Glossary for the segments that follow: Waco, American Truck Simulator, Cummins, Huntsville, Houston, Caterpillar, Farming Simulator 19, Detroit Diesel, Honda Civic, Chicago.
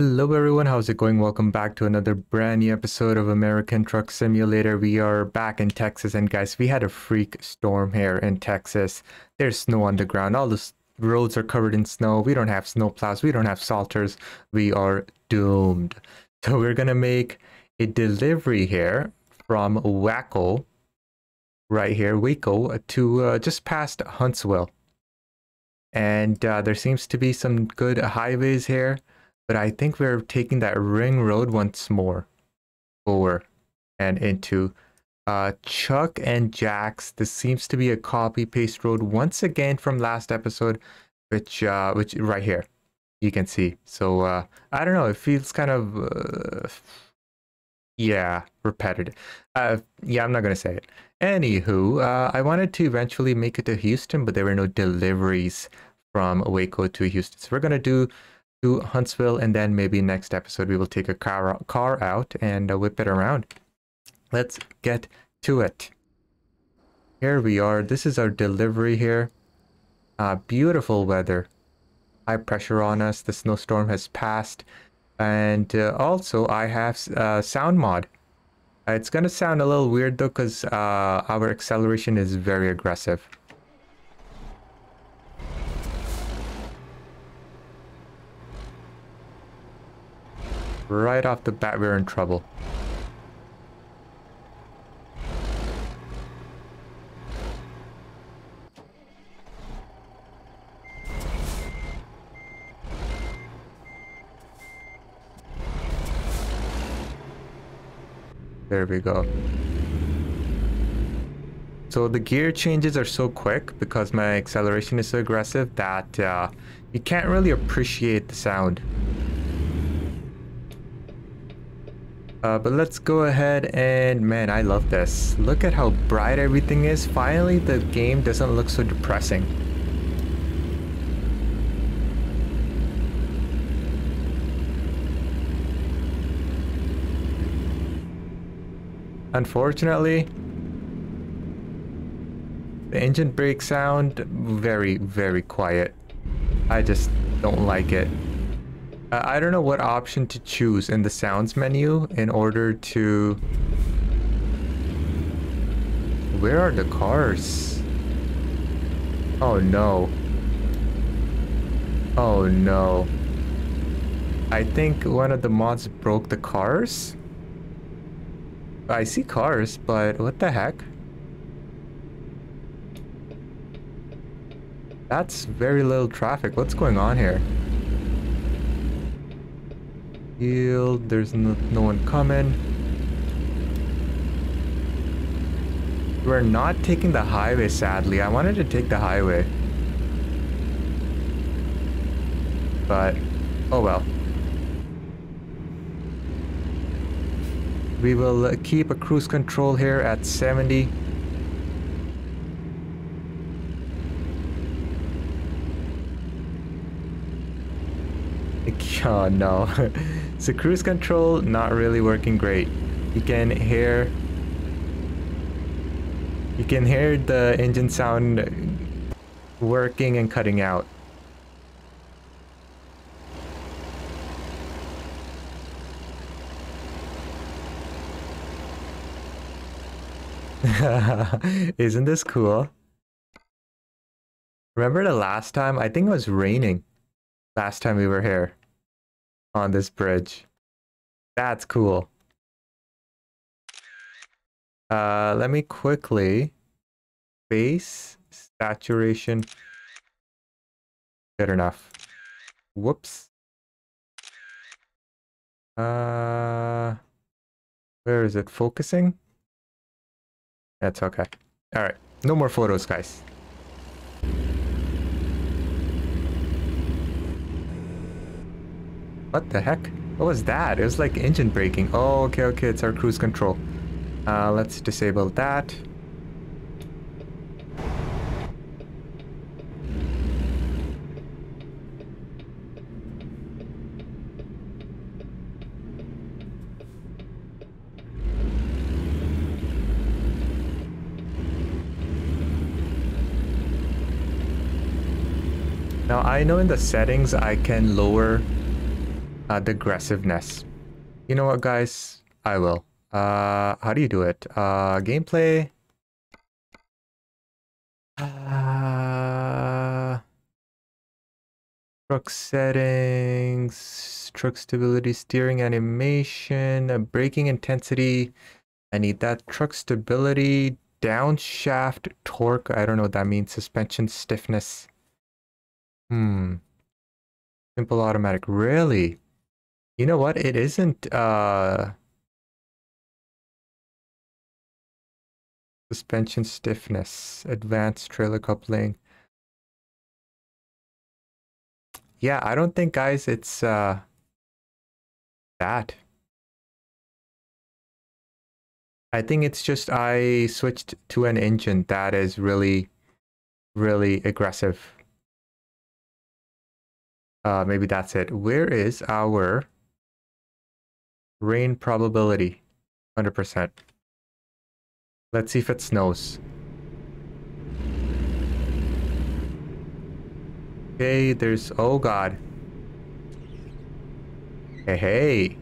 Hello everyone, how's it going? Welcome back to another brand new episode of American Truck Simulator. We are back in Texas, and guys, we had a freak storm here in Texas. There's snow on the ground. All the roads are covered in snow. We don't have snowplows. We don't have salters. We are doomed. So we're gonna make a delivery here from Waco, right here, Waco, to just past Huntsville. And there seems to be some good highways here. But I think we're taking that ring road once more over and into Chuck and Jack's. This seems to be a copy paste road once again from last episode, which right here you can see. So I don't know, it feels kind of yeah, repetitive. Yeah, I'm not gonna say it. Anywho, I wanted to eventually make it to Houston, but there were no deliveries from Waco to Houston, so we're gonna do to Huntsville, and then maybe next episode we will take a car out and whip it around. Let's get to it. Here we are. This is our delivery here. Beautiful weather. High pressure on us. The snowstorm has passed. And also I have sound mod. It's going to sound a little weird though, because our acceleration is very aggressive. Right off the bat, we're in trouble. There we go. So the gear changes are so quick because my acceleration is so aggressive that you can't really appreciate the sound. But let's go ahead and, man, I love this. Look at how bright everything is. Finally, the game doesn't look so depressing. Unfortunately, the engine brake sound, very, very quiet. I just don't like it. I don't know what option to choose in the sounds menu in order to... Where are the cars? Oh no. Oh no. I think one of the mods broke the cars? I see cars, but what the heck? That's very little traffic. What's going on here? Yield, there's no one coming. We're not taking the highway, sadly. I wanted to take the highway. But, oh well. We will keep a cruise control here at 70. Oh no. So cruise control not really working great. You can hear the engine sound working and cutting out. Isn't this cool? Remember the last time? I think it was raining last time we were here on this bridge. That's cool. Let me quickly base saturation. Good enough. Whoops. Where is it focusing? That's okay. All right, no more photos, guys. What the heck? What was that? It was like engine braking. Oh, okay, okay. It's our cruise control. Let's disable that. Now, I know in the settings I can lower add aggressiveness. You know what, guys? I will. How do you do it? Gameplay. Truck settings, truck stability, steering animation, braking intensity. I need that. Truck stability, downshaft torque. I don't know what that means. Suspension stiffness. Simple automatic. Really? You know what? It isn't suspension stiffness, advanced trailer coupling. Yeah, I don't think, guys, it's that. I think it's just I switched to an engine that is really, really aggressive. Maybe that's it. Where is our rain probability? 100%. Let's see if it snows. Okay, there's... oh god. Hey, hey.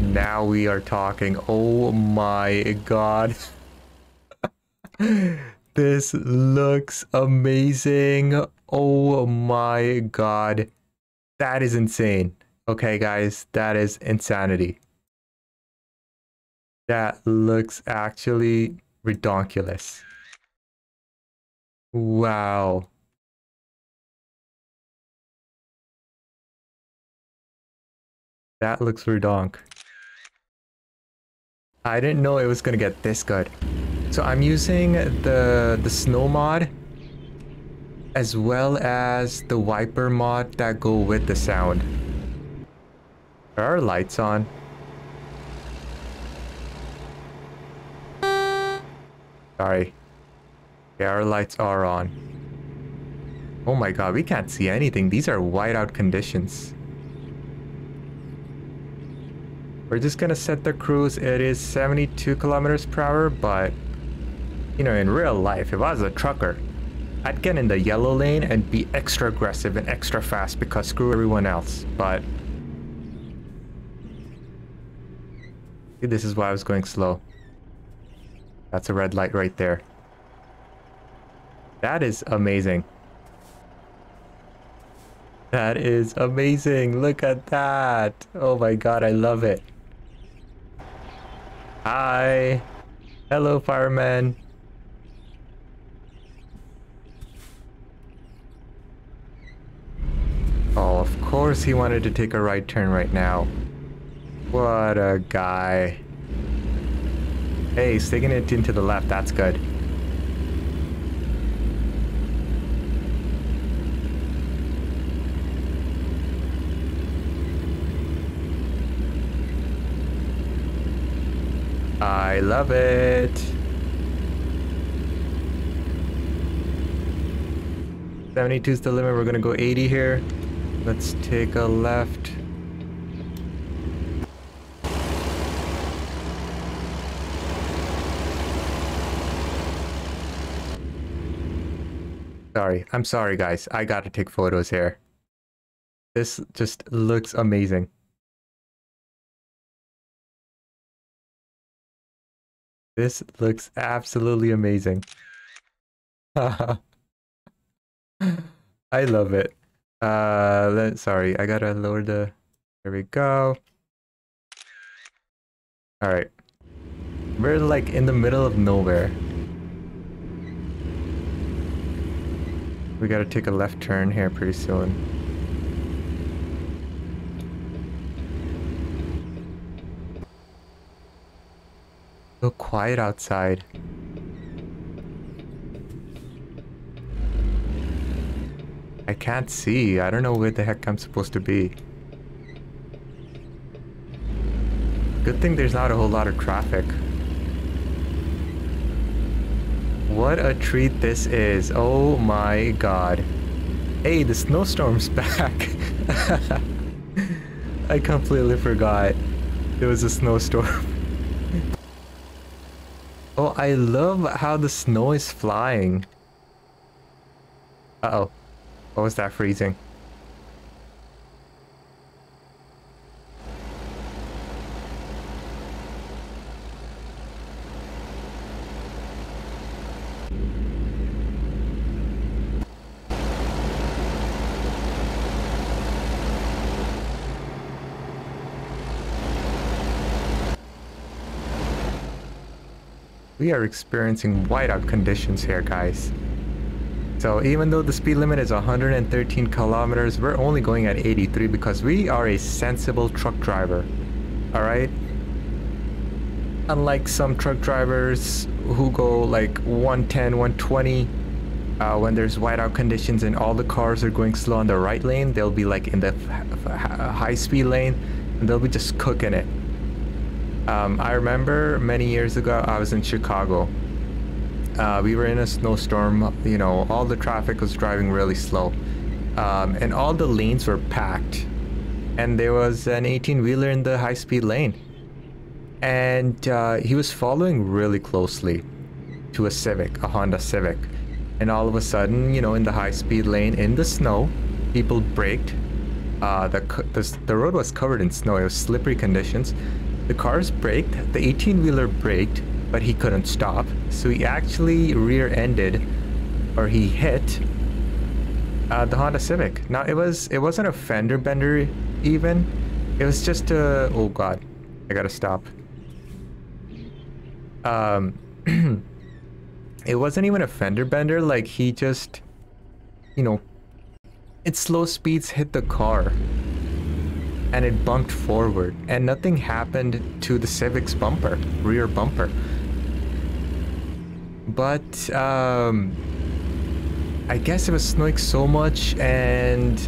Now we are talking. Oh my god. This looks amazing. Oh my god. That is insane. Okay, guys, that is insanity. That looks actually... redonkulous. Wow. That looks redonk. I didn't know it was gonna get this good. So I'm using the snow mod as well as the wiper mod that go with the sound. There are lights on. Sorry. Yeah, our lights are on. Oh my god, we can't see anything. These are whiteout conditions. We're just gonna set the cruise. It is 72 kilometers per hour, but... you know, in real life, if I was a trucker, I'd get in the yellow lane and be extra aggressive and extra fast because screw everyone else, but... this is why I was going slow. That's a red light right there. That is amazing. That is amazing. Look at that. Oh my god, I love it. Hi. Hello, fireman. Oh, of course he wanted to take a right turn right now. What a guy. Hey, he's taking it into the left. That's good. I love it. $72's the limit. We're gonna go 80 here. Let's take a left. Sorry. I'm sorry, guys. I gotta take photos here. This just looks amazing. This looks absolutely amazing. I love it. Sorry, I gotta lower the... there we go. Alright. We're like in the middle of nowhere. We gotta take a left turn here pretty soon. So quiet outside. I can't see. I don't know where the heck I'm supposed to be. Good thing there's not a whole lot of traffic. What a treat this is. Oh my god. Hey, the snowstorm's back. I completely forgot there was a snowstorm. Oh, I love how the snow is flying. Uh-oh. What was that freezing? We are experiencing whiteout conditions here, guys. So even though the speed limit is 113 kilometers, we're only going at 83 because we are a sensible truck driver. All right? Unlike some truck drivers who go like 110, 120, when there's whiteout conditions and all the cars are going slow on the right lane, they'll be like in the high speed lane and they'll be just cooking it. I remember many years ago, I was in Chicago. We were in a snowstorm, you know, all the traffic was driving really slow. And all the lanes were packed. And there was an 18-wheeler in the high-speed lane. And he was following really closely to a Civic, a Honda Civic. And all of a sudden, you know, in the high-speed lane, in the snow, people braked. The road was covered in snow, it was slippery conditions. The cars braked, the 18-wheeler braked, but he couldn't stop. So he actually rear-ended, or he hit the Honda Civic. Now it wasn't a fender bender even. It was just a, oh God, I gotta stop. It wasn't even a fender bender, like he just, you know, at slow speeds hit the car. And it bumped forward, and nothing happened to the Civic's bumper, rear bumper. But I guess it was snowing so much, and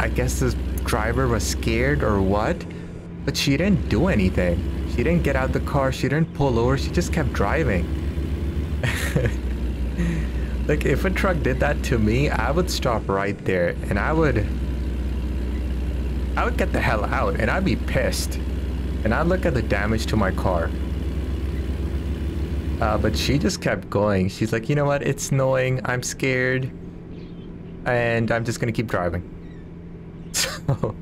I guess this driver was scared or what, but she didn't do anything. She didn't get out the car, she didn't pull over, she just kept driving. Like, if a truck did that to me, I would stop right there, and I would get the hell out, and I'd be pissed. And I'd look at the damage to my car. But she just kept going. She's like, you know what? It's snowing. I'm scared. And I'm just going to keep driving. So...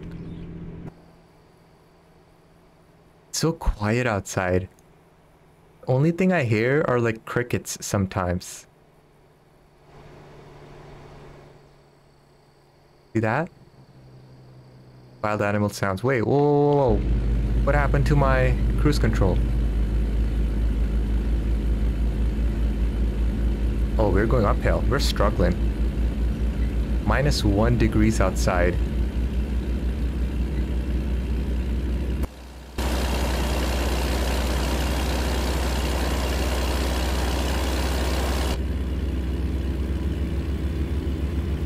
it's so quiet outside. Only thing I hear are like crickets sometimes. See that? Wild animal sounds. Wait, whoa, whoa, whoa, what happened to my cruise control? Oh, we're going uphill. We're struggling. -1 degrees outside.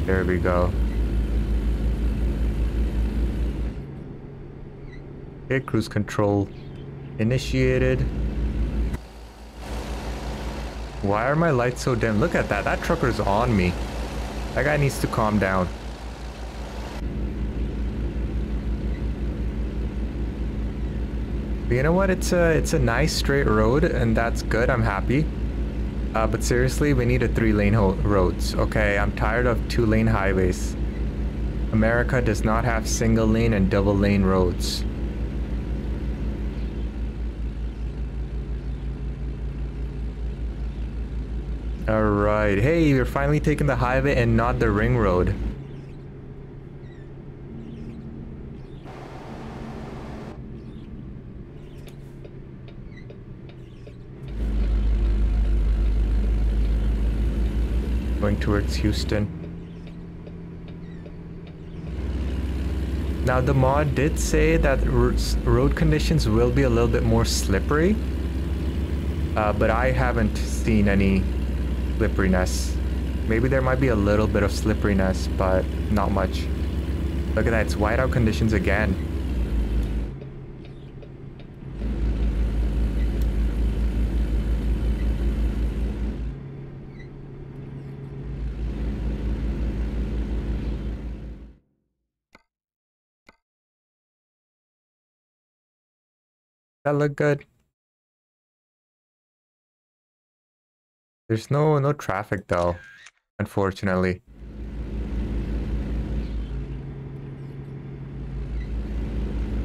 There we go. Okay, cruise control initiated. Why are my lights so dim? Look at that. That trucker's on me. That guy needs to calm down. But you know what? It's a nice straight road, and that's good. I'm happy. But seriously, we need a 3-lane roads. Okay, I'm tired of 2-lane highways. America does not have single-lane and double-lane roads. Alright, hey, we're finally taking the highway and not the ring road. Going towards Houston. Now the mod did say that road conditions will be a little bit more slippery. But I haven't seen any slipperiness. Maybe there might be a little bit of slipperiness, but not much. Look at that, it's whiteout conditions again. That looked good. There's no traffic though. unfortunately.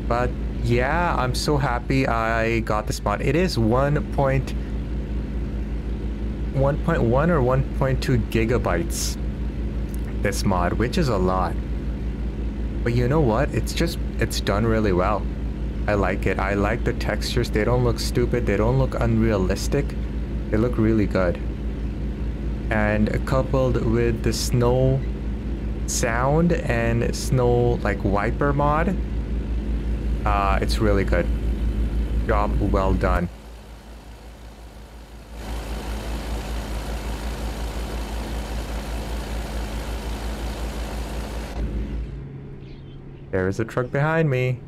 But yeah, I'm so happy I got the spot. It is 1.1 or 1.2 gigabytes, this mod, which is a lot. But you know what? It's just, it's done really well. I like it. I like the textures. They don't look stupid. They don't look unrealistic. They look really good. And coupled with the snow sound and snow like wiper mod, it's really good. Job well done. There is a truck behind me.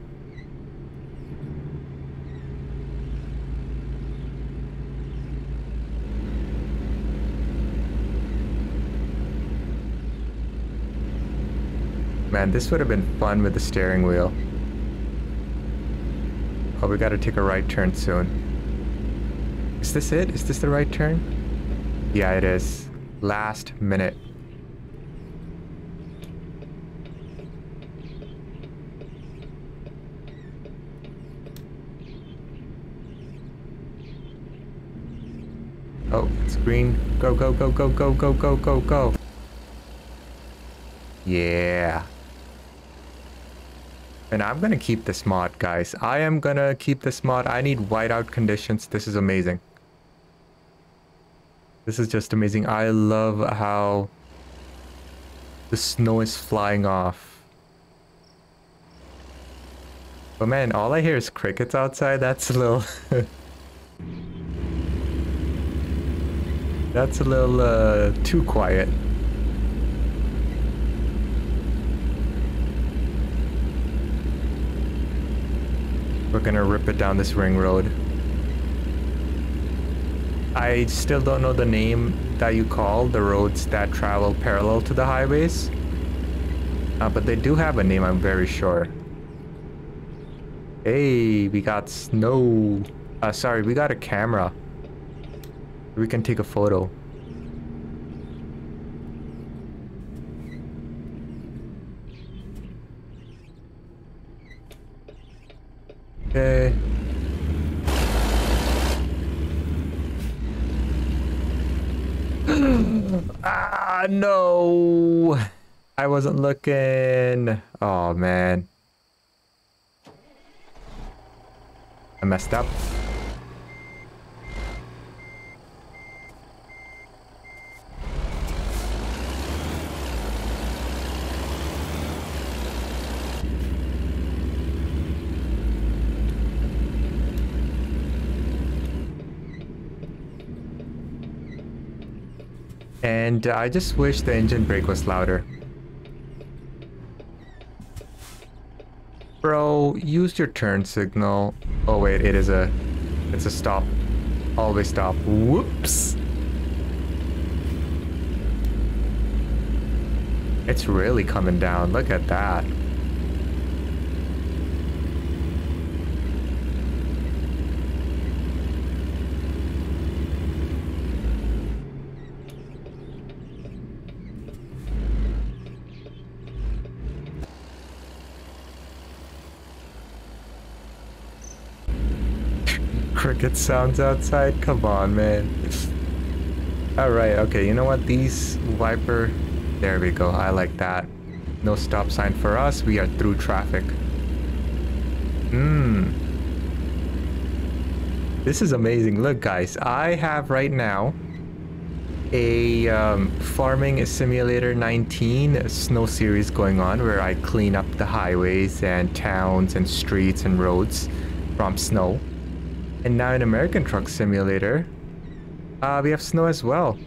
Man, this would have been fun with the steering wheel. Oh, we gotta take a right turn soon. Is this it? Is this the right turn? Yeah, it is. Last minute. Oh, it's green. Go, go, go, go, go, go, go, go, go. Yeah. And I'm gonna keep this mod, guys. I am gonna keep this mod. I need whiteout conditions. This is amazing. This is just amazing. I love how the snow is flying off. But man, all I hear is crickets outside. That's a little... that's a little too quiet. We're gonna rip it down this ring road. I still don't know the name that you call the roads that travel parallel to the highways, but they do have a name, I'm very sure. Hey, we got snow. Sorry, we got a camera. We can take a photo. Okay. Ah, no! I wasn't looking. Oh, man. I messed up. And I just wish the engine brake was louder. Bro, use your turn signal. Oh wait, it is a... it's a stop. Always stop. Whoops! It's really coming down. Look at that. Cricket sounds outside. Come on, man. All right. Okay. You know what? These wiper. There we go. I like that. No stop sign for us. We are through traffic. This is amazing. Look, guys. I have right now a Farming Simulator 19 snow series going on where I clean up the highways and towns and streets and roads from snow. And now in American Truck Simulator, we have snow as well.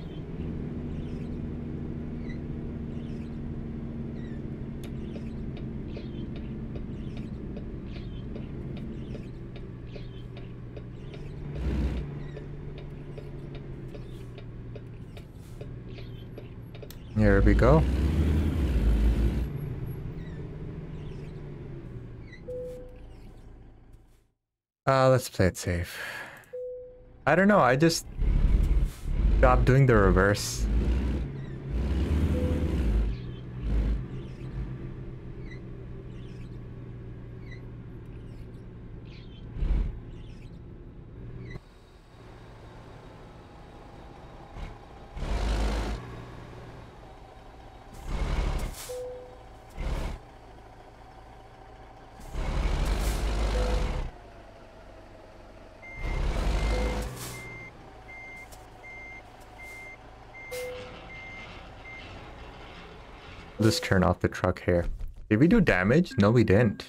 Here we go. Let's play it safe. I don't know, I just stopped doing the reverse. Let's turn off the truck here. Did we do damage? No, we didn't.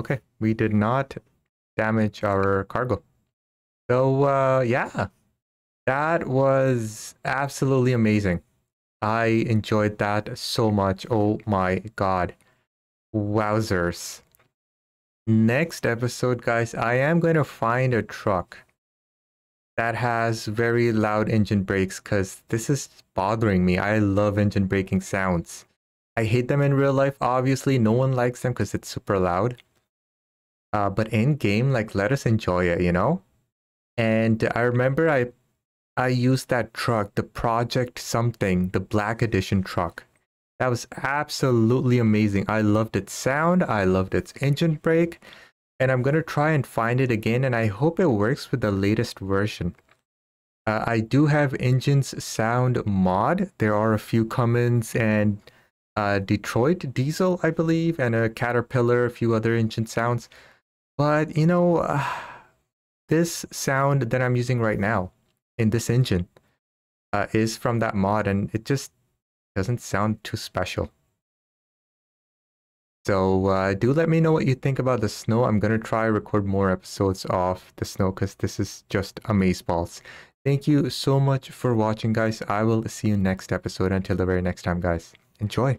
Okay, we did not damage our cargo. So, yeah, that was absolutely amazing. I enjoyed that so much. Oh my god. Wowzers. Next episode, guys, I am going to find a truck that has very loud engine brakes, because this is bothering me. I love engine braking sounds. I hate them in real life, obviously. No one likes them because it's super loud. But in game, like, let us enjoy it, you know? And I remember I used that truck, the Project something, the Black Edition truck. That was absolutely amazing. I loved its sound. I loved its engine brake. And I'm going to try and find it again. And I hope it works with the latest version. I do have Engines Sound mod. There are a few Cummins and Detroit Diesel, I believe. And a Caterpillar, a few other engine sounds. But, you know, this sound that I'm using right now in this engine is from that mod, and it just doesn't sound too special. So do let me know what you think about the snow. I'm gonna try record more episodes of the snow, because this is just amazeballs. Thank you so much for watching, guys. I will see you next episode. Until the very next time, guys, enjoy.